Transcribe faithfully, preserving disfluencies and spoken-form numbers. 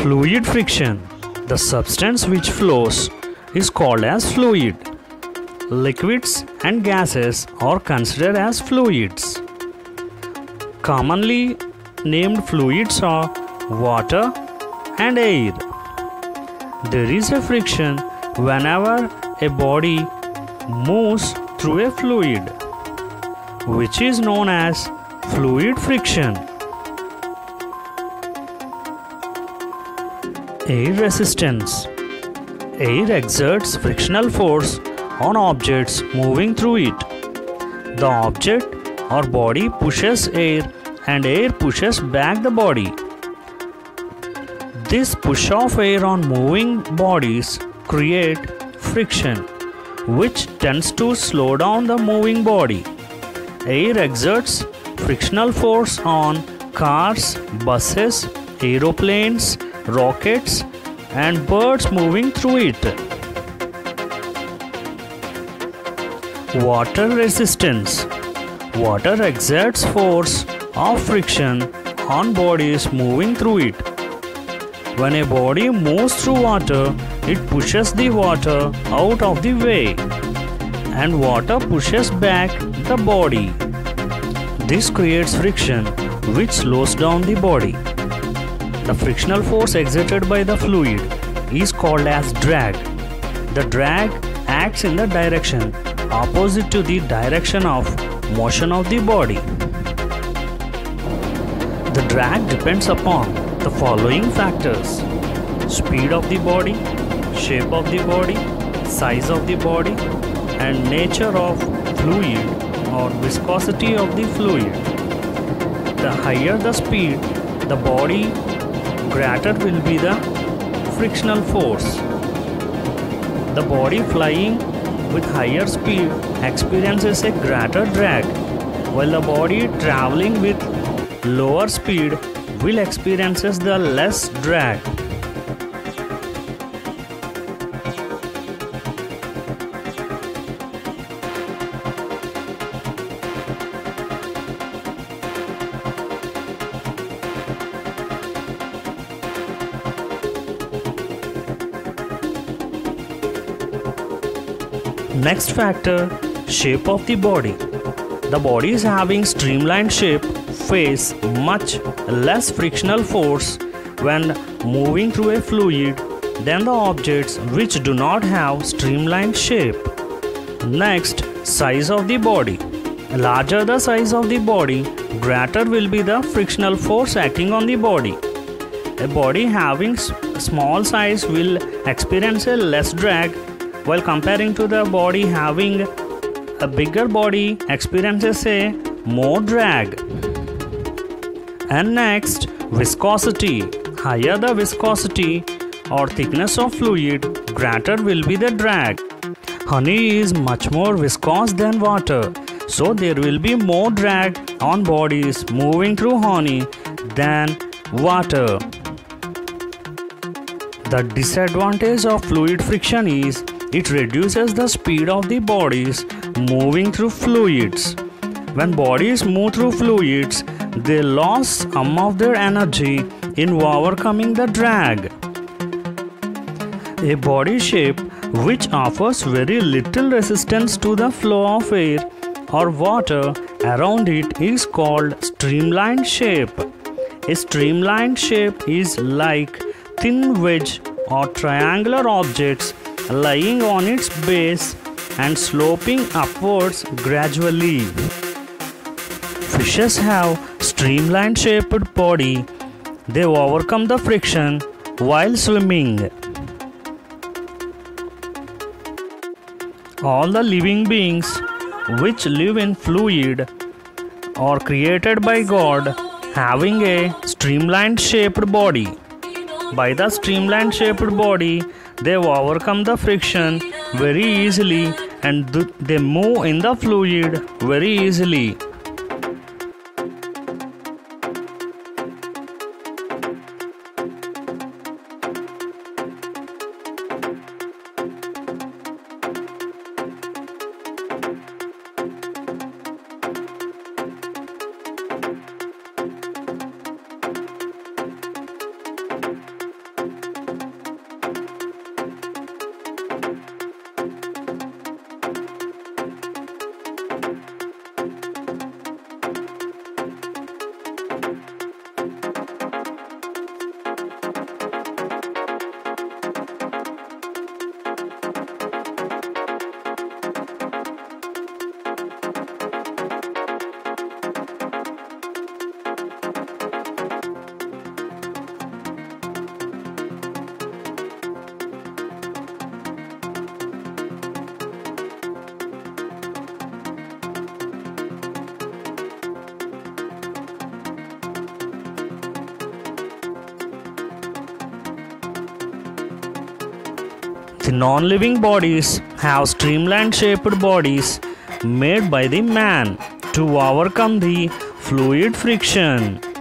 Fluid friction. The substance which flows is called as fluid. Liquids and gases are considered as fluids. Commonly named fluids are water and air. There is a friction whenever a body moves through a fluid, which is known as fluid friction. Air resistance. Air exerts frictional force on objects moving through it. The object or body pushes air and air pushes back the body. This push of air on moving bodies create friction, which tends to slow down the moving body. Air exerts frictional force on cars, buses, aeroplanes, rockets, and birds moving through it. Water resistance. Water exerts force of friction on bodies moving through it. When a body moves through water, it pushes the water out of the way, and water pushes back the body. This creates friction, which slows down the body. The frictional force exerted by the fluid is called as drag. The drag acts in the direction opposite to the direction of motion of the body. The drag depends upon the following factors: speed of the body, shape of the body, size of the body, and nature of fluid or viscosity of the fluid. The higher the speed the body, greater will be the frictional force. The body flying with higher speed experiences a greater drag, while the body traveling with lower speed will experiences the less drag. Next factor, shape of the body. The body is having streamlined shape face much less frictional force when moving through a fluid than the objects which do not have streamlined shape. Next, size of the body. Larger the size of the body, greater will be the frictional force acting on the body. A body having small size will experience a less drag, while comparing to the body having a bigger body experiences a more drag. And next, viscosity. Higher the viscosity or thickness of fluid, greater will be the drag. Honey is much more viscous than water, so there will be more drag on bodies moving through honey than water. The disadvantage of fluid friction is it reduces the speed of the bodies moving through fluids. When bodies move through fluids, they lose some of their energy in overcoming the drag. A body shape which offers very little resistance to the flow of air or water around it is called streamlined shape. A streamlined shape is like thin wedge or triangular objects lying on its base and sloping upwards gradually. Fishes have streamlined shaped body. They overcome the friction while swimming. All the living beings which live in fluid are created by God having a streamlined shaped body. By the streamlined shaped body, they overcome the friction very easily and they move in the fluid very easily. The non-living bodies have streamlined-shaped bodies made by the man to overcome the fluid friction.